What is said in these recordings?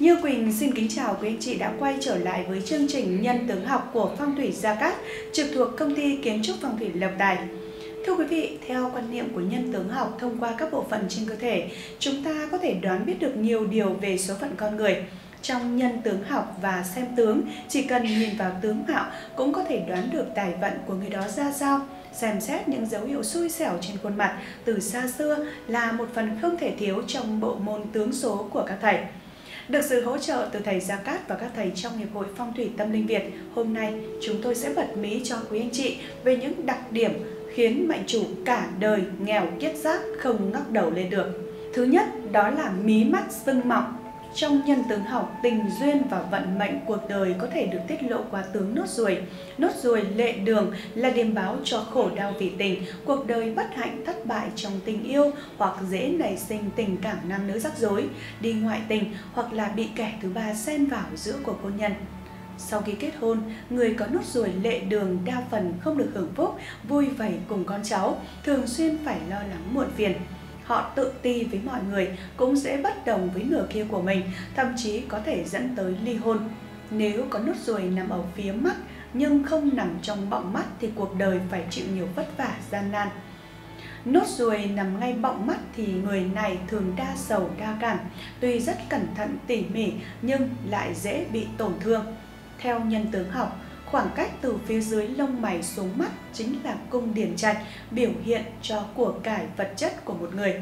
Như Quỳnh xin kính chào quý anh chị đã quay trở lại với chương trình Nhân Tướng Học của Phong thủy Gia Cát trực thuộc Công ty Kiến trúc Phong thủy Lộc Tài. Thưa quý vị, theo quan niệm của Nhân Tướng Học, thông qua các bộ phận trên cơ thể, chúng ta có thể đoán biết được nhiều điều về số phận con người. Trong Nhân Tướng Học và xem tướng, chỉ cần nhìn vào tướng mạo cũng có thể đoán được tài vận của người đó ra sao. Xem xét những dấu hiệu xui xẻo trên khuôn mặt từ xa xưa là một phần không thể thiếu trong bộ môn tướng số của các thầy. Được sự hỗ trợ từ thầy Gia Cát và các thầy trong Hiệp hội Phong thủy Tâm Linh Việt, hôm nay chúng tôi sẽ bật mí cho quý anh chị về những đặc điểm khiến mệnh chủ cả đời nghèo kiết xác không ngóc đầu lên được. Thứ nhất, đó là mí mắt sưng mọng. Trong Nhân Tướng Học, tình duyên và vận mệnh cuộc đời có thể được tiết lộ qua tướng nốt ruồi. Nốt ruồi lệ đường là điềm báo cho khổ đau vì tình, cuộc đời bất hạnh, thất bại trong tình yêu hoặc dễ nảy sinh tình cảm nam nữ rắc rối, đi ngoại tình hoặc là bị kẻ thứ ba xen vào giữa cuộc hôn nhân. Sau khi kết hôn, người có nốt ruồi lệ đường đa phần không được hưởng phúc, vui vầy cùng con cháu, thường xuyên phải lo lắng muộn phiền. Họ tự ti với mọi người, cũng sẽ bất đồng với nửa kia của mình, thậm chí có thể dẫn tới ly hôn. Nếu có nốt ruồi nằm ở phía mắt nhưng không nằm trong bọng mắt thì cuộc đời phải chịu nhiều vất vả, gian nan. Nốt ruồi nằm ngay bọng mắt thì người này thường đa sầu, đa cảm, tuy rất cẩn thận, tỉ mỉ nhưng lại dễ bị tổn thương. Theo Nhân Tướng Học, khoảng cách từ phía dưới lông mày xuống mắt chính là cung điền trạch, biểu hiện cho của cải vật chất của một người.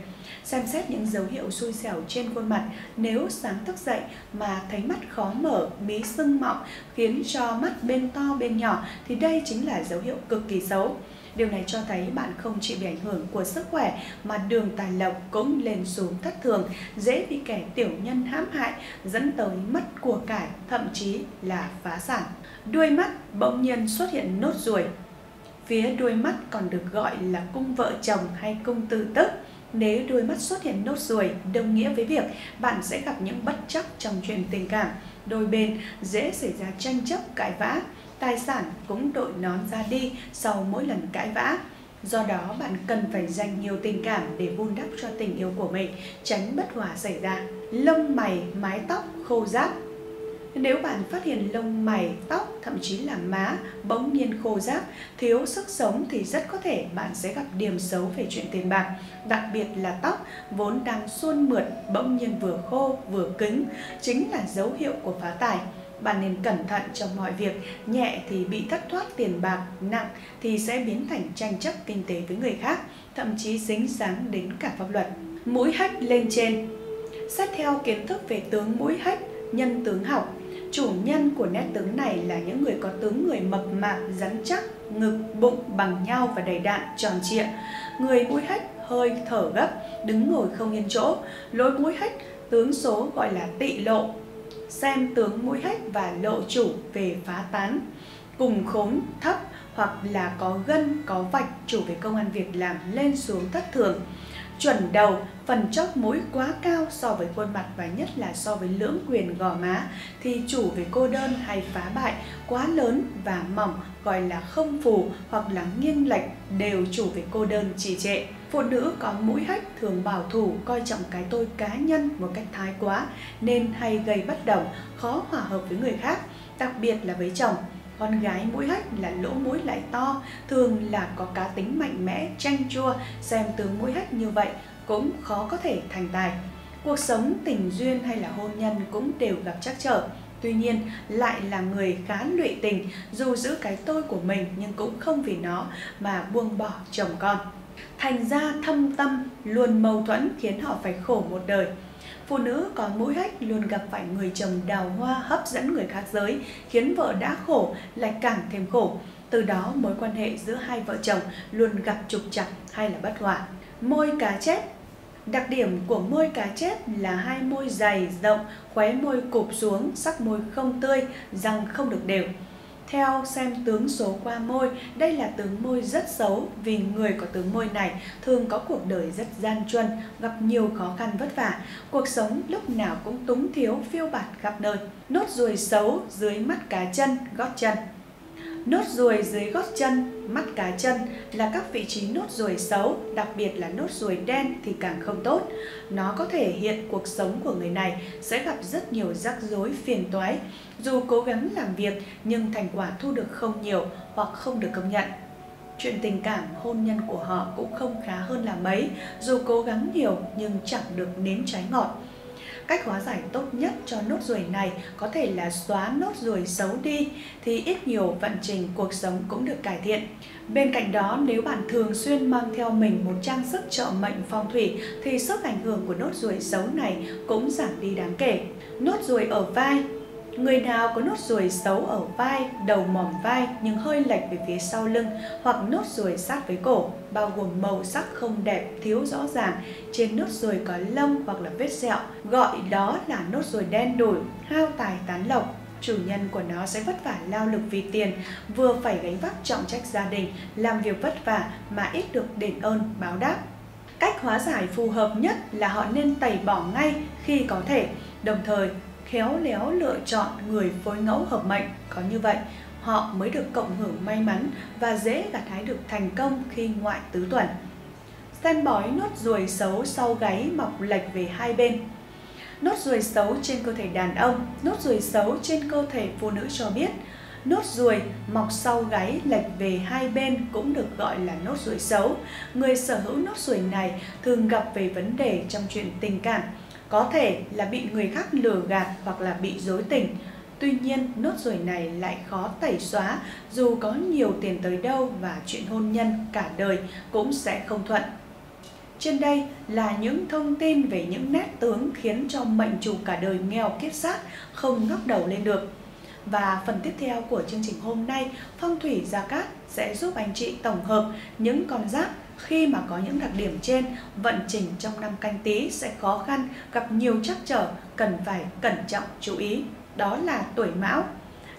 Xem xét những dấu hiệu xui xẻo trên khuôn mặt, nếu sáng thức dậy mà thấy mắt khó mở, mí sưng mọng khiến cho mắt bên to bên nhỏ thì đây chính là dấu hiệu cực kỳ xấu. Điều này cho thấy bạn không chỉ bị ảnh hưởng của sức khỏe mà đường tài lộc cũng lên xuống thất thường, dễ bị kẻ tiểu nhân hãm hại, dẫn tới mất của cải, thậm chí là phá sản. Đuôi mắt bỗng nhiên xuất hiện nốt ruồi. Phía đuôi mắt còn được gọi là cung vợ chồng hay cung tư tức. Nếu đuôi mắt xuất hiện nốt ruồi, đồng nghĩa với việc bạn sẽ gặp những bất trắc trong chuyện tình cảm. Đôi bên dễ xảy ra tranh chấp, cãi vã. Tài sản cũng đội nón ra đi sau mỗi lần cãi vã. Do đó, bạn cần phải dành nhiều tình cảm để vun đắp cho tình yêu của mình, tránh bất hòa xảy ra. Lông mày, mái tóc, khô ráp. Nếu bạn phát hiện lông mày, tóc, thậm chí là má bỗng nhiên khô ráp, thiếu sức sống thì rất có thể bạn sẽ gặp điểm xấu về chuyện tiền bạc. Đặc biệt là tóc vốn đang suôn mượt, bỗng nhiên vừa khô vừa cứng, chính là dấu hiệu của phá tài. Bạn nên cẩn thận trong mọi việc, nhẹ thì bị thất thoát tiền bạc, nặng thì sẽ biến thành tranh chấp kinh tế với người khác, thậm chí dính dáng đến cả pháp luật. Mũi hách lên trên. Xét theo kiến thức về tướng mũi hách, Nhân Tướng Học, chủ nhân của nét tướng này là những người có tướng người mập mạp, rắn chắc, ngực, bụng bằng nhau và đầy đạn, tròn trịa. Người mũi hách hơi thở gấp, đứng ngồi không yên chỗ. Lối mũi hách tướng số gọi là tị lộ. Xem tướng mũi hách và lộ chủ về phá tán, cùng khốn, thấp hoặc là có gân, có vạch, chủ về công ăn việc làm lên xuống thất thường. Chuẩn đầu, phần chóp mũi quá cao so với khuôn mặt và nhất là so với lưỡng quyền gò má thì chủ về cô đơn hay phá bại, quá lớn và mỏng gọi là không phù hoặc là nghiêng lệch, đều chủ về cô đơn trì trệ. Phụ nữ có mũi hách thường bảo thủ, coi trọng cái tôi cá nhân một cách thái quá nên hay gây bất đồng, khó hòa hợp với người khác, đặc biệt là với chồng. Con gái mũi hách là lỗ mũi lại to, thường là có cá tính mạnh mẽ, chanh chua, xem tướng mũi hách như vậy cũng khó có thể thành tài. Cuộc sống, tình duyên hay là hôn nhân cũng đều gặp trắc trở. Tuy nhiên, lại là người khá lụy tình, dù giữ cái tôi của mình nhưng cũng không vì nó mà buông bỏ chồng con. Thành ra thâm tâm, luôn mâu thuẫn khiến họ phải khổ một đời. Phụ nữ có mũi hách luôn gặp phải người chồng đào hoa, hấp dẫn người khác giới, khiến vợ đã khổ lại càng thêm khổ. Từ đó mối quan hệ giữa hai vợ chồng luôn gặp trục trặc hay là bất hòa. Môi cá chép. Đặc điểm của môi cá chép là hai môi dày, rộng, khóe môi cụp xuống, sắc môi không tươi, răng không được đều. Theo xem tướng số qua môi, đây là tướng môi rất xấu vì người có tướng môi này thường có cuộc đời rất gian truân, gặp nhiều khó khăn vất vả, cuộc sống lúc nào cũng túng thiếu, phiêu bạt khắp nơi. Nốt ruồi xấu dưới mắt cá chân, gót chân. Nốt ruồi dưới gót chân, mắt cá chân là các vị trí nốt ruồi xấu, đặc biệt là nốt ruồi đen thì càng không tốt. Nó có thể hiện cuộc sống của người này sẽ gặp rất nhiều rắc rối phiền toái, dù cố gắng làm việc nhưng thành quả thu được không nhiều hoặc không được công nhận. Chuyện tình cảm, hôn nhân của họ cũng không khá hơn là mấy, dù cố gắng nhiều nhưng chẳng được nếm trái ngọt. Cách hóa giải tốt nhất cho nốt ruồi này có thể là xóa nốt ruồi xấu đi thì ít nhiều vận trình cuộc sống cũng được cải thiện. Bên cạnh đó, nếu bạn thường xuyên mang theo mình một trang sức trợ mệnh phong thủy thì sức ảnh hưởng của nốt ruồi xấu này cũng giảm đi đáng kể. Nốt ruồi ở vai. Người nào có nốt ruồi xấu ở vai, đầu mỏm vai nhưng hơi lệch về phía sau lưng hoặc nốt ruồi sát với cổ, bao gồm màu sắc không đẹp, thiếu rõ ràng, trên nốt ruồi có lông hoặc là vết sẹo, gọi đó là nốt ruồi đen đủi, hao tài tán lộc. Chủ nhân của nó sẽ vất vả lao lực vì tiền, vừa phải gánh vác trọng trách gia đình, làm việc vất vả mà ít được đền ơn báo đáp. Cách hóa giải phù hợp nhất là họ nên tẩy bỏ ngay khi có thể, đồng thời khéo léo lựa chọn người phối ngẫu hợp mệnh, có như vậy họ mới được cộng hưởng may mắn và dễ gặt hái được thành công khi ngoại tứ tuần. Xem bói nốt ruồi xấu sau gáy mọc lệch về hai bên. Nốt ruồi xấu trên cơ thể đàn ông, nốt ruồi xấu trên cơ thể phụ nữ cho biết. Nốt ruồi mọc sau gáy lệch về hai bên cũng được gọi là nốt ruồi xấu. Người sở hữu nốt ruồi này thường gặp về vấn đề trong chuyện tình cảm, có thể là bị người khác lừa gạt hoặc là bị dối tình. Tuy nhiên, nốt ruồi này lại khó tẩy xóa, dù có nhiều tiền tới đâu và chuyện hôn nhân cả đời cũng sẽ không thuận. Trên đây là những thông tin về những nét tướng khiến cho mệnh chủ cả đời nghèo kiết xác, không ngóc đầu lên được. Và phần tiếp theo của chương trình hôm nay, Phong thủy Gia Cát sẽ giúp anh chị tổng hợp những con giáp khi mà có những đặc điểm trên, vận trình trong năm Canh Tí sẽ khó khăn, gặp nhiều trắc trở, cần phải cẩn trọng chú ý. Đó là tuổi Mão.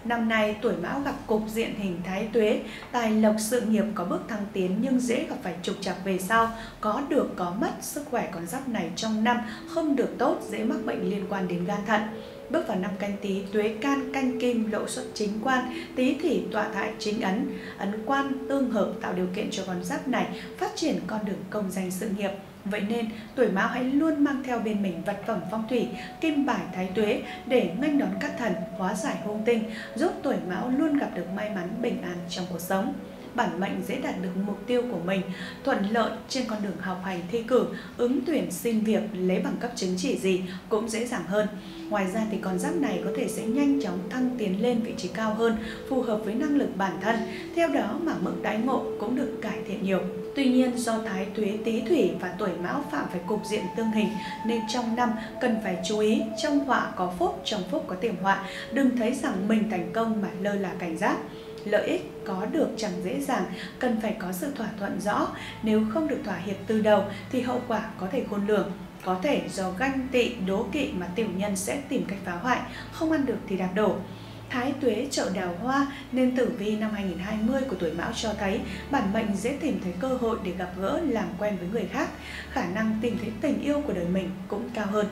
Năm nay tuổi Mão gặp cục diện hình Thái Tuế, tài lộc sự nghiệp có bước thăng tiến nhưng dễ gặp phải trục trặc về sau, có được có mất. Sức khỏe con giáp này trong năm không được tốt, dễ mắc bệnh liên quan đến gan thận. Bước vào năm Canh Tí, Tuế Can canh Kim lộ xuất chính quan, Tí Thỉ tọa tại chính ấn, ấn quan tương hợp tạo điều kiện cho con giáp này phát triển con đường công danh sự nghiệp. Vậy nên tuổi Mão hãy luôn mang theo bên mình vật phẩm phong thủy kim bài Thái Tuế để nghênh đón các thần, hóa giải hung tinh, giúp tuổi Mão luôn gặp được may mắn bình an trong cuộc sống. Bản mệnh dễ đạt được mục tiêu của mình, thuận lợi trên con đường học hành thi cử, ứng tuyển xin việc, lấy bằng cấp chứng chỉ gì cũng dễ dàng hơn. Ngoài ra thì con giáp này có thể sẽ nhanh chóng thăng tiến lên vị trí cao hơn, phù hợp với năng lực bản thân, theo đó mà mức đãi ngộ cũng được cải thiện nhiều. Tuy nhiên, do Thái Tuế, Tý Thủy và tuổi Mão phạm phải cục diện tương hình nên trong năm cần phải chú ý, trong họa có phúc, trong phúc có tiềm họa, đừng thấy rằng mình thành công mà lơ là cảnh giác. Lợi ích có được chẳng dễ dàng, cần phải có sự thỏa thuận rõ, nếu không được thỏa hiệp từ đầu thì hậu quả có thể khôn lường. Có thể do ganh tị, đố kỵ mà tiểu nhân sẽ tìm cách phá hoại, không ăn được thì đạp đổ. Thái Tuế trợ đào hoa nên tử vi năm 2020 của tuổi Mão cho thấy bản mệnh dễ tìm thấy cơ hội để gặp gỡ, làm quen với người khác, khả năng tìm thấy tình yêu của đời mình cũng cao hơn.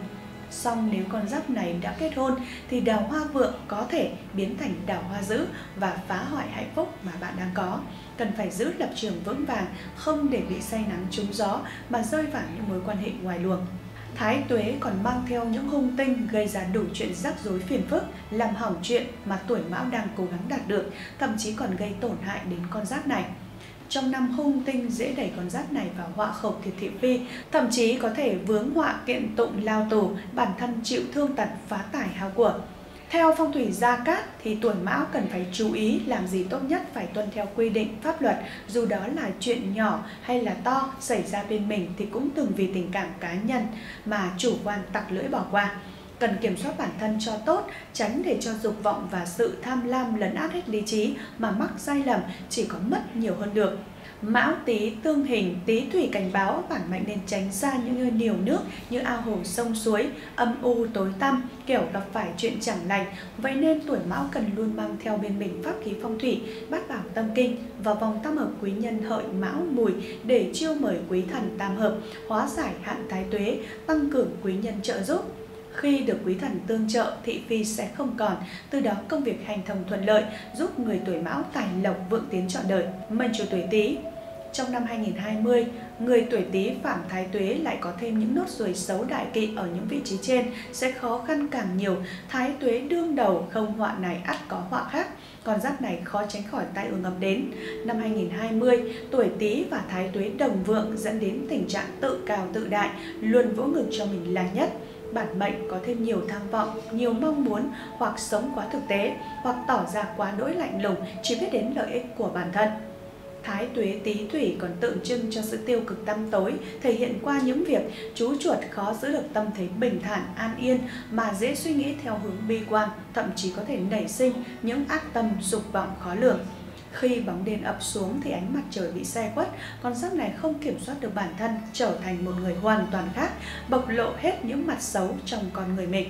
Song nếu con giáp này đã kết hôn thì đào hoa vượng có thể biến thành đào hoa dữ và phá hoại hạnh phúc mà bạn đang có. Cần phải giữ lập trường vững vàng, không để bị say nắng trúng gió mà rơi vào những mối quan hệ ngoài luồng. Thái Tuế còn mang theo những hung tinh gây ra đủ chuyện rắc rối phiền phức, làm hỏng chuyện mà tuổi Mão đang cố gắng đạt được, thậm chí còn gây tổn hại đến con giáp này. Trong năm hung tinh dễ đẩy con giáp này vào họa khẩu thiệt thị phi, thậm chí có thể vướng họa kiện tụng lao tù, bản thân chịu thương tật, phá tài hao của. Theo Phong thủy Gia Cát thì tuổi Mão cần phải chú ý, làm gì tốt nhất phải tuân theo quy định pháp luật, dù đó là chuyện nhỏ hay là to xảy ra bên mình thì cũng từng vì tình cảm cá nhân mà chủ quan tặc lưỡi bỏ qua. Cần kiểm soát bản thân cho tốt, tránh để cho dục vọng và sự tham lam lấn át hết lý trí mà mắc sai lầm, chỉ có mất nhiều hơn được. Mão Tý tương hình, Tý Thủy cảnh báo bản mệnh nên tránh xa những nơi nhiều nước như ao hồ sông suối, âm u tối tăm, kiểu gặp phải chuyện chẳng lành. Vậy nên tuổi Mão cần luôn mang theo bên mình pháp khí phong thủy, Bát Bảo Tâm Kinh và vòng tam hợp quý nhân Hợi Mão Mùi để chiêu mời quý thần tam hợp, hóa giải hạn Thái Tuế, tăng cường quý nhân trợ giúp. Khi được quý thần tương trợ, thị phi sẽ không còn, từ đó công việc hành thông thuận lợi, giúp người tuổi Mão tài lộc vượng tiến trọn đời. Mệnh chủ tuổi Tý. Trong năm 2020, người tuổi Tý phạm thái tuế lại có thêm những nốt ruồi xấu đại kỵ ở những vị trí trên sẽ khó khăn càng nhiều. Thái tuế đương đầu, không họa này ắt có họa khác, con giáp này khó tránh khỏi tai ương ập đến. Năm 2020, tuổi Tý và thái tuế đồng vượng dẫn đến tình trạng tự cao tự đại, luôn vỗ ngực cho mình là nhất. Bản mệnh có thêm nhiều tham vọng, nhiều mong muốn, hoặc sống quá thực tế, hoặc tỏ ra quá đỗi lạnh lùng, chỉ biết đến lợi ích của bản thân. Thái tuế Tý thủy còn tượng trưng cho sự tiêu cực tăm tối, thể hiện qua những việc chú chuột khó giữ được tâm thế bình thản, an yên mà dễ suy nghĩ theo hướng bi quan, thậm chí có thể nảy sinh những ác tâm, dục vọng khó lường. Khi bóng đêm ập xuống thì ánh mặt trời bị se khuất, con giáp này không kiểm soát được bản thân, trở thành một người hoàn toàn khác, bộc lộ hết những mặt xấu trong con người mình.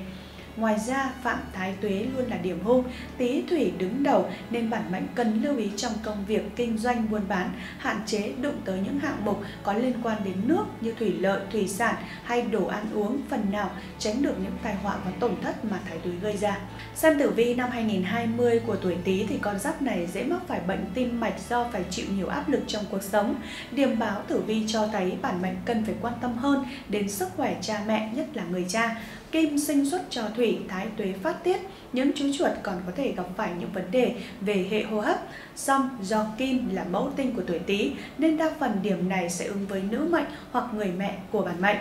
Ngoài ra, phạm thái tuế luôn là điểm hung, Tý thủy đứng đầu nên bản mệnh cần lưu ý trong công việc kinh doanh buôn bán, hạn chế đụng tới những hạng mục có liên quan đến nước như thủy lợi, thủy sản hay đồ ăn uống, phần nào tránh được những tai họa và tổn thất mà thái tuế gây ra. Xem tử vi năm 2020 của tuổi Tý thì con giáp này dễ mắc phải bệnh tim mạch do phải chịu nhiều áp lực trong cuộc sống. Điểm báo tử vi cho thấy bản mệnh cần phải quan tâm hơn đến sức khỏe cha mẹ, nhất là người cha. Kim sinh xuất cho thủy, thái tuế phát tiết, những chú chuột còn có thể gặp phải những vấn đề về hệ hô hấp. Song do kim là mẫu tinh của tuổi Tý nên đa phần điểm này sẽ ứng với nữ mệnh hoặc người mẹ của bản mệnh.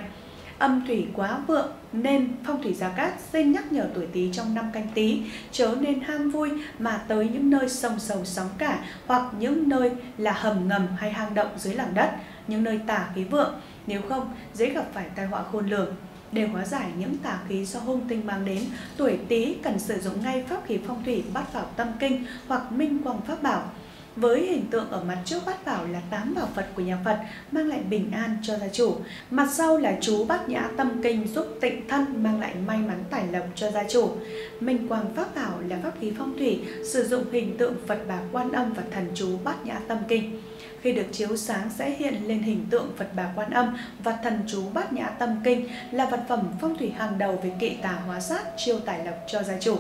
Âm thủy quá vượng nên phong thủy Gia Cát xin nhắc nhở tuổi Tý trong năm Canh Tý chớ nên ham vui mà tới những nơi sông sầu sóng cả, hoặc những nơi là hầm ngầm hay hang động dưới lòng đất, những nơi tà khí vượng, nếu không dễ gặp phải tai họa khôn lường. Để hóa giải những tà khí do hung tinh mang đến, tuổi Tý cần sử dụng ngay pháp khí phong thủy Bát Bảo Tâm Kinh hoặc Minh Quang pháp bảo. Với hình tượng ở mặt trước bát bảo là 8 bảo Phật của nhà Phật, mang lại bình an cho gia chủ. Mặt sau là chú Bát Nhã Tâm Kinh giúp tịnh thân, mang lại may mắn tài lộc cho gia chủ. Minh Quang pháp bảo là pháp khí phong thủy, sử dụng hình tượng Phật Bà Quan Âm và thần chú Bát Nhã Tâm Kinh. Khi được chiếu sáng sẽ hiện lên hình tượng Phật Bà Quan Âm và thần chú Bát Nhã Tâm Kinh, là vật phẩm phong thủy hàng đầu về kỵ tà hóa sát, chiêu tài lộc cho gia chủ.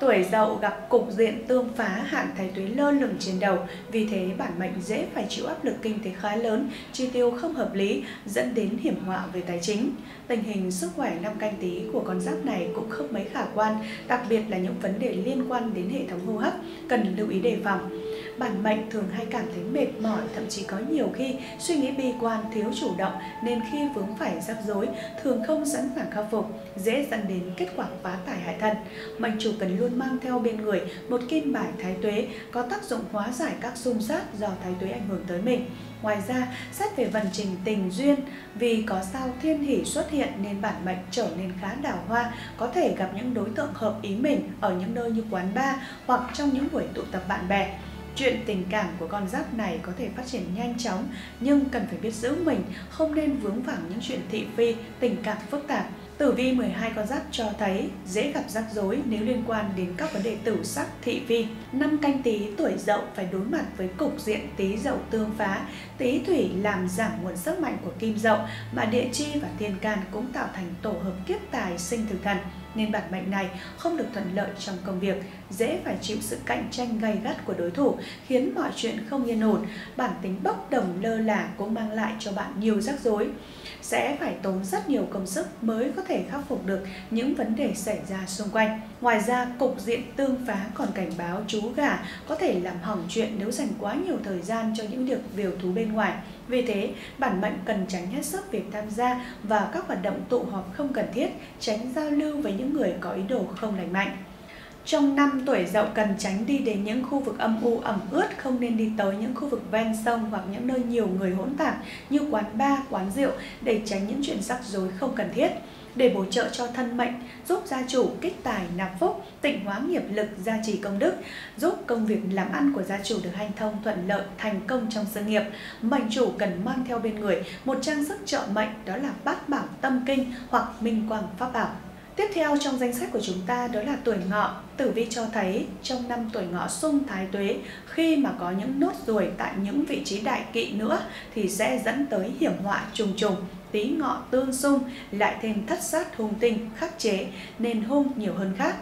Tuổi Dậu gặp cục diện tương phá, hạn thái tuế lơ lửng trên đầu, vì thế bản mệnh dễ phải chịu áp lực kinh tế khá lớn, chi tiêu không hợp lý dẫn đến hiểm họa về tài chính. Tình hình sức khỏe năm Canh Tý của con giáp này cũng không mấy khả quan, đặc biệt là những vấn đề liên quan đến hệ thống hô hấp cần lưu ý đề phòng. Bản mệnh thường hay cảm thấy mệt mỏi, thậm chí có nhiều khi suy nghĩ bi quan, thiếu chủ động, nên khi vướng phải rắc rối thường không sẵn sàng khắc phục, dễ dẫn đến kết quả phá tài hại thân. Mệnh chủ cần luôn mang theo bên người một kim bài thái tuế, có tác dụng hóa giải các xung sát do thái tuế ảnh hưởng tới mình. Ngoài ra, xét về vận trình tình duyên, vì có sao thiên hỷ xuất hiện nên bản mệnh trở nên khá đào hoa, có thể gặp những đối tượng hợp ý mình ở những nơi như quán bar hoặc trong những buổi tụ tập bạn bè. Chuyện tình cảm của con giáp này có thể phát triển nhanh chóng, nhưng cần phải biết giữ mình, không nên vướng vào những chuyện thị phi, tình cảm phức tạp. Tử vi 12 con giáp cho thấy dễ gặp rắc rối nếu liên quan đến các vấn đề tử sắc, thị phi. Năm Canh Tý, tuổi Dậu phải đối mặt với cục diện Tý Dậu tương phá. Tý thủy làm giảm nguồn sức mạnh của kim Dậu, mà địa chi và thiên can cũng tạo thành tổ hợp kiếp tài sinh thực thần, nên bản mệnh này không được thuận lợi trong công việc, dễ phải chịu sự cạnh tranh gay gắt của đối thủ, khiến mọi chuyện không yên ổn. Bản tính bốc đồng lơ là cũng mang lại cho bạn nhiều rắc rối, sẽ phải tốn rất nhiều công sức mới có thể khắc phục được những vấn đề xảy ra xung quanh. Ngoài ra, cục diện tương phá còn cảnh báo chú gà có thể làm hỏng chuyện nếu dành quá nhiều thời gian cho những việc viểu thú bên ngoài. Vì thế, bản mệnh cần tránh hết sức việc tham gia vào các hoạt động tụ họp không cần thiết, tránh giao lưu với những người có ý đồ không lành mạnh. Trong năm, tuổi Dậu cần tránh đi đến những khu vực âm u ẩm ướt, không nên đi tới những khu vực ven sông hoặc những nơi nhiều người hỗn tạp như quán bar, quán rượu, để tránh những chuyện rắc rối không cần thiết. Để bổ trợ cho thân mệnh, giúp gia chủ kích tài nạp phúc, tịnh hóa nghiệp lực, gia trì công đức, giúp công việc làm ăn của gia chủ được hanh thông thuận lợi, thành công trong sự nghiệp, mệnh chủ cần mang theo bên người một trang sức trợ mệnh, đó là Bát Bảo Tâm Kinh hoặc Minh Quang pháp bảo. Tiếp theo trong danh sách của chúng ta đó là tuổi Ngọ. Tử vi cho thấy trong năm tuổi Ngọ xung thái tuế, khi mà có những nốt ruồi tại những vị trí đại kỵ nữa thì sẽ dẫn tới hiểm họa trùng trùng. Tý Ngọ tương xung, lại thêm thất sát hung tinh khắc chế nên hung nhiều hơn khác.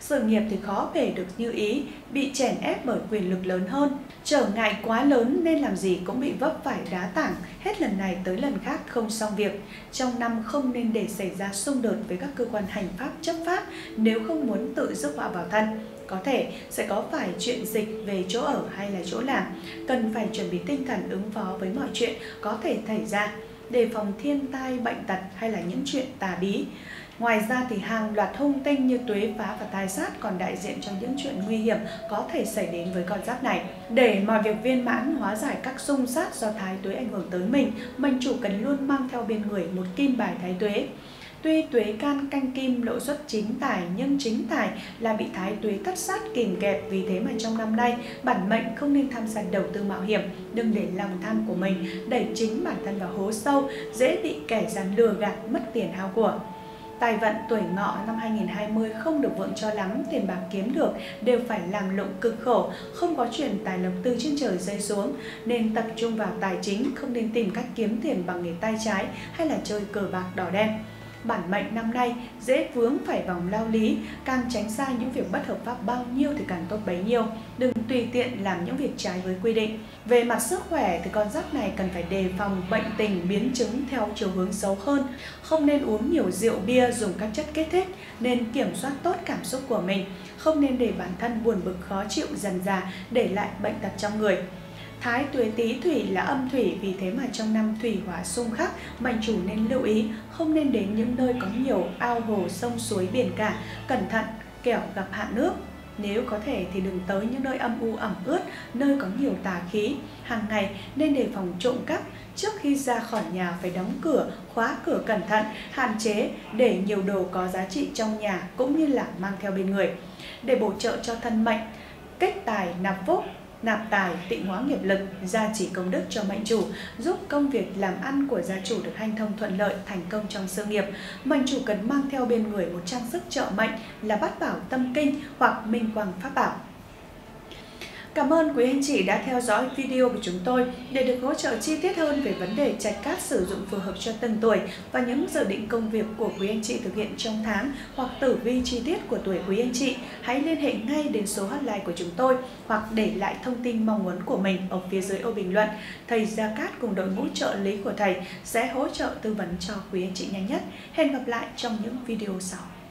Sự nghiệp thì khó về được như ý, bị chèn ép bởi quyền lực lớn hơn, trở ngại quá lớn nên làm gì cũng bị vấp phải đá tảng, hết lần này tới lần khác không xong việc. Trong năm không nên để xảy ra xung đột với các cơ quan hành pháp chấp pháp nếu không muốn tự rước họa vào thân. Có thể sẽ có phải chuyện dịch về chỗ ở hay là chỗ làm, cần phải chuẩn bị tinh thần ứng phó với mọi chuyện có thể xảy ra, đề phòng thiên tai, bệnh tật hay là những chuyện tà bí. Ngoài ra thì hàng loạt hung tinh như tuế phá và tai sát còn đại diện cho những chuyện nguy hiểm có thể xảy đến với con giáp này. Để mọi việc viên mãn, hóa giải các xung sát do thái tuế ảnh hưởng tới mình chủ cần luôn mang theo bên người một kim bài thái tuế. Tuy tuế can canh kim lộ xuất chính tài, nhưng chính tài là bị thái tuế thất sát kìm kẹp, vì thế mà trong năm nay bản mệnh không nên tham gia đầu tư mạo hiểm, đừng để lòng tham của mình đẩy chính bản thân vào hố sâu, dễ bị kẻ gian lừa gạt mất tiền hao của. Tài vận tuổi Ngọ năm 2020 không được vượng cho lắm, tiền bạc kiếm được đều phải làm lụng cực khổ, không có chuyện tài lộc từ trên trời rơi xuống, nên tập trung vào tài chính, không nên tìm cách kiếm tiền bằng nghề tay trái hay là chơi cờ bạc đỏ đen. Bản mệnh năm nay dễ vướng phải vòng lao lý, càng tránh xa những việc bất hợp pháp bao nhiêu thì càng tốt bấy nhiêu, đừng tùy tiện làm những việc trái với quy định. Về mặt sức khỏe thì con giáp này cần phải đề phòng bệnh tình biến chứng theo chiều hướng xấu hơn, không nên uống nhiều rượu bia, dùng các chất kích thích, nên kiểm soát tốt cảm xúc của mình, không nên để bản thân buồn bực khó chịu dần dà để lại bệnh tật trong người. Thái tuế Tý thủy là âm thủy, vì thế mà trong năm thủy hỏa xung khắc, mệnh chủ nên lưu ý không nên đến những nơi có nhiều ao hồ, sông suối, biển cả, cẩn thận kẻo gặp hạn nước. Nếu có thể thì đừng tới những nơi âm u ẩm ướt, nơi có nhiều tà khí. Hàng ngày nên đề phòng trộm cắp, trước khi ra khỏi nhà phải đóng cửa, khóa cửa cẩn thận, hạn chế để nhiều đồ có giá trị trong nhà cũng như là mang theo bên người. Để bổ trợ cho thân mệnh, kích tài nạp phúc, nạp tài tịnh hóa nghiệp lực, gia trì công đức cho mệnh chủ, giúp công việc làm ăn của gia chủ được hanh thông thuận lợi, thành công trong sự nghiệp. Mệnh chủ cần mang theo bên người một trang sức trợ mệnh là Bát Bảo Tâm Kinh hoặc Minh Quang Pháp Bảo. Cảm ơn quý anh chị đã theo dõi video của chúng tôi. Để được hỗ trợ chi tiết hơn về vấn đề trạch cát sử dụng phù hợp cho từng tuổi và những dự định công việc của quý anh chị thực hiện trong tháng hoặc tử vi chi tiết của tuổi quý anh chị, hãy liên hệ ngay đến số hotline của chúng tôi hoặc để lại thông tin mong muốn của mình ở phía dưới ô bình luận. Thầy Gia Cát cùng đội ngũ trợ lý của thầy sẽ hỗ trợ tư vấn cho quý anh chị nhanh nhất. Hẹn gặp lại trong những video sau.